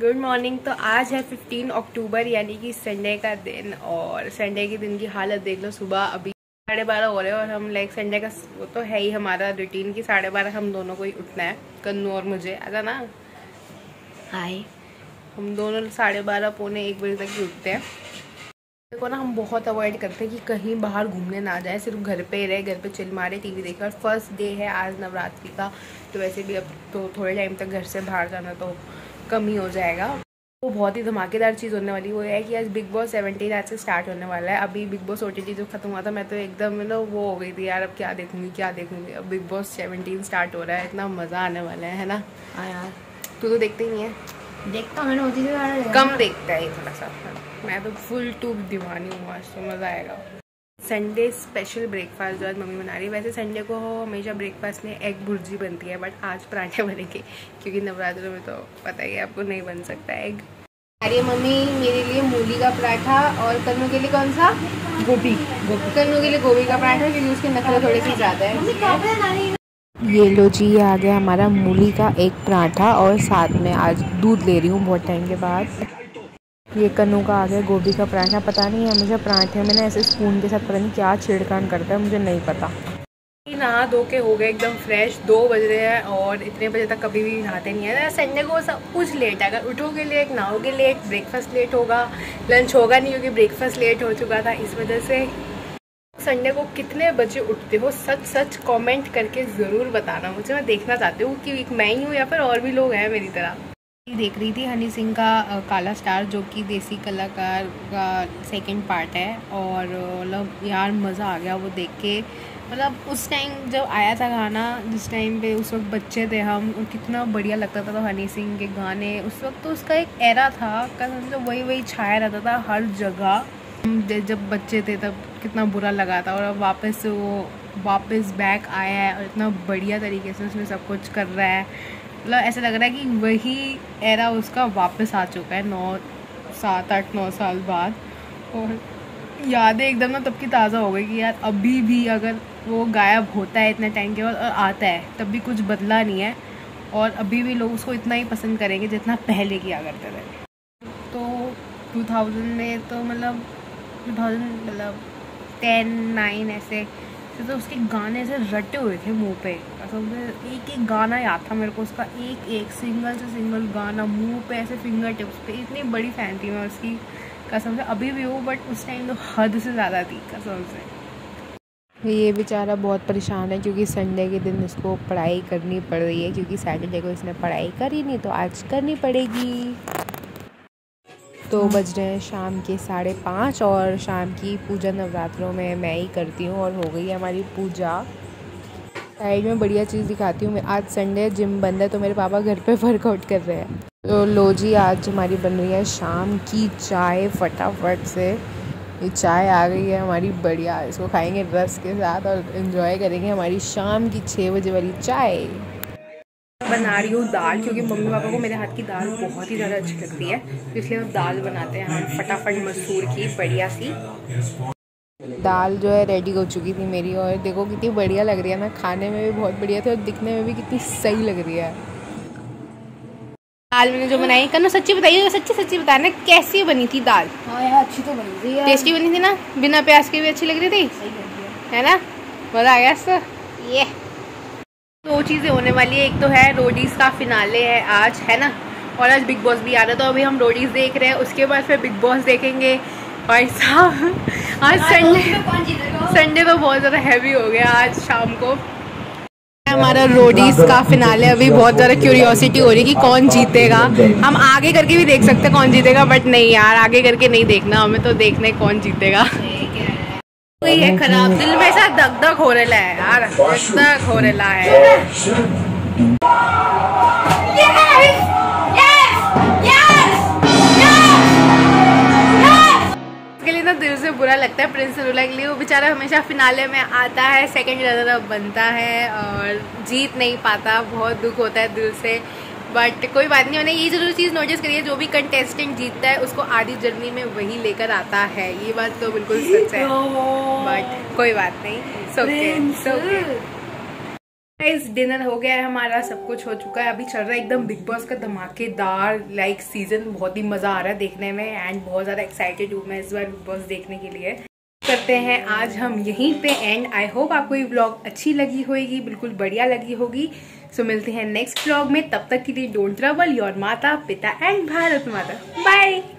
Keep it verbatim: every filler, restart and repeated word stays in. Good morning. तो आज है पंद्रह अक्टूबर यानी कि संडे का दिन, और संडे के दिन की हालत देख लो। सुबह अभी साढ़े बारह हो रहे हैं और हम लाइक संडे का वो तो है ही हमारा रूटीन कि साढ़े बारह हम दोनों को ही उठना है, कन्नू और मुझे। आजा ना, हाय। हम दोनों साढ़े बारह पौने एक बजे तक ही उठते हैं। देखो ना, हम बहुत अवॉइड करते हैं कि कहीं बाहर घूमने ना जाए, सिर्फ घर पे ही रहे, घर पे चिल मारे, टीवी देखे। और फर्स्ट डे है आज नवरात्रि का, तो वैसे भी अब तो थोड़े टाइम तक घर से बाहर जाना तो कम ही हो जाएगा। वो बहुत ही धमाकेदार चीज़ होने वाली वो है कि आज बिग बॉस सेवेंटीन आज से स्टार्ट होने वाला है। अभी बिग बॉस ओटीटी जो खत्म हुआ था, मैं तो एकदम ना वो हो गई थी, यार अब क्या देखूँगी क्या देखूँगी। अब बिग बॉस सेवेंटीन स्टार्ट हो रहा है, इतना मज़ा आने वाला है ना। हाँ यार, तू तो देखते ही नहीं है। देखता हूँ, मैंने ओटीटी से कम देखता है थोड़ा सा। मैं तो फुल टूब दीवानी हूँ, आज तो मज़ा आएगा। संडे स्पेशल ब्रेकफास्ट जो आज मम्मी बना रही है। वैसे संडे को हमेशा ब्रेकफास्ट में एग भुर्जी बनती है, बट आज पराठे बनेंगे क्योंकि नवरात्रों में तो पता ही है आपको नहीं बन सकता एग। अरे मम्मी, मेरे लिए मूली का पराठा, और कन्नू के लिए कौन सा? गोभी। कन्नू के लिए गोभी का पराठा क्योंकि उसके नखरे थोड़े से ज़्यादा है। ये लो जी, ये आ गया हमारा मूली का एक पराठा, और साथ में आज दूध ले रही हूँ बहुत टाइम के बाद। ये कन्नू का आ गया गोभी का पराठा। पता नहीं हमेशा पराठे में ना ऐसे स्पून के साथ पता नहीं क्या छेड़खानी करता है, मुझे नहीं पता। नहा धो के हो गए एकदम फ्रेश, दो बज रहे हैं और इतने बजे तक कभी भी नहाते नहीं है। संडे को सब कुछ लेट है, अगर उठोगे लेट, नहाओगे लेट, ब्रेकफास्ट लेट होगा, लंच होगा नहीं क्योंकि ब्रेकफास्ट लेट हो चुका था। इस वजह से संडे को कितने बजे उठते हो, सच सच कमेंट करके ज़रूर बताना मुझे। मैं देखना चाहती हूँ कि मैं ही हूँ या फिर और भी लोग हैं मेरी तरह। देख रही थी हनी सिंह का काला स्टार, जो कि देसी कलाकार का सेकंड पार्ट है, और मतलब यार मज़ा आ गया वो देख के। मतलब उस टाइम जब आया था गाना, जिस टाइम पे उस वक्त बच्चे थे हम, कितना बढ़िया लगता था। तो हनी सिंह के गाने उस वक्त तो उसका एक एरा था, मतलब वही वही छाया रहता था हर जगह। जब बच्चे थे तब कितना बुरा लगा था, और अब वापस से वो वापस बैक आया है और इतना बढ़िया तरीके से उसमें सब कुछ कर रहा है। मतलब ऐसा लग रहा है कि वही एरा उसका वापस आ चुका है नौ सात आठ नौ साल बाद। और यादें एकदम ना तब की ताज़ा हो गई कि यार अभी भी अगर वो गायब होता है इतने टाइम के बाद और आता है तब भी कुछ बदला नहीं है, और अभी भी लोग उसको इतना ही पसंद करेंगे जितना पहले किया करते थे। तो टू थाउजेंड में तो मतलब टू थाउजेंड मतलब टेन नाइन ऐसे तो उसके गाने ऐसे रटे हुए थे मुंह पे। असल में एक एक गाना याद था मेरे को उसका, एक एक सिंगल से सिंगल गाना मुंह पे ऐसे फिंगर टिप्स पे। इतनी बड़ी फ़ैन थी मैं उसकी, कसम से अभी भी हूँ, बट उस टाइम तो हद से ज़्यादा थी कसम से। ये बेचारा बहुत परेशान है क्योंकि संडे के दिन इसको पढ़ाई करनी पड़ रही है, क्योंकि सैटरडे को इसने पढ़ाई करी नहीं तो आज करनी पड़ेगी। तो बज रहे हैं शाम के साढ़े पाँच, और शाम की पूजा नवरात्रों में मैं ही करती हूँ, और हो गई है हमारी पूजा। साइड में बढ़िया चीज़ दिखाती हूँ मैं। आज संडे जिम बंद है तो मेरे पापा घर पे वर्कआउट कर रहे हैं। तो लो जी, आज हमारी बन रही है शाम की चाय फटाफट से। ये चाय आ गई है हमारी बढ़िया, इसको खाएँगे रस के साथ और इन्जॉय करेंगे हमारी शाम की छः बजे वाली चाय। बना रही हूँ दाल, क्योंकि मम्मी पापा को मेरे हाथ की दाल बहुत ही ज़्यादा अच्छी लगती है, तो इसलिए हम दाल बनाते हैं हम फटाफट मसूर की बढ़िया सी। दाल जो है रेडी हो चुकी थी मेरी, और देखो कितनी बढ़िया लग रही है ना, खाने में भी बहुत बढ़िया थी और दिखने में भी कितनी सही लग रही है। दाल मैंने जो बनाई, कन्नू सच्ची बताइए, सच्ची सच्ची बताना कैसी बनी थी दाल? हाँ यार, अच्छी तो बनी थी, टेस्टी बनी थी ना, बिना प्याज के भी अच्छी लग रही थी, है ना, मज़ा आ गया इसका। ये दो चीज़ें होने वाली है, एक तो है रोडीज़ का फिनाले है आज, है ना, और आज बिग बॉस भी आ रहा है। तो अभी हम रोडीज़ देख रहे हैं, उसके बाद फिर बिग बॉस देखेंगे। और साहब आज संडे संडे तो बहुत ज़्यादा हैवी हो गया। आज शाम को हमारा रोडीज़ का फिनाले, अभी बहुत ज़्यादा क्यूरियोसिटी हो रही है कि कौन जीतेगा। हम आगे करके भी देख सकते हैं कौन जीतेगा, बट नहीं यार, आगे करके नहीं देखना, हमें तो देखना है कौन जीतेगा। कोई है खराब, दिल में ऐसा धक धक हो रहा है यार, धक हो रहा है। उसके लिए तो दिल से बुरा लगता है प्रिंस रूला के लिए, वो बेचारा हमेशा फिनाले में आता है, सेकंड रनर अप बनता है और जीत नहीं पाता, बहुत दुख होता है दिल से। बट कोई बात नहीं, मैंने ये जरूर चीज़ नोटिस करी है, जो भी कंटेस्टेंट जीतता है उसको आधी जर्नी में वही लेकर आता है, ये बात तो बिल्कुल सच है, बट कोई बात नहीं, सब गाइस डिनर हो गया है हमारा, सब कुछ हो चुका है। अभी चल रहा है एकदम बिग बॉस का धमाकेदार लाइक सीजन, बहुत ही मजा आ रहा है देखने में एंड बहुत ज़्यादा एक्साइटेड हूँ मैं इस बार बिग बॉस देखने के लिए। करते हैं आज हम यहीं पे एंड। आई होप आपको ये व्लॉग अच्छी लगी होगी, बिल्कुल बढ़िया लगी होगी। सो मिलते हैं नेक्स्ट व्लॉग में, तब तक के लिए डोंट ट्रबल योर माता पिता एंड भारत माता। बाय।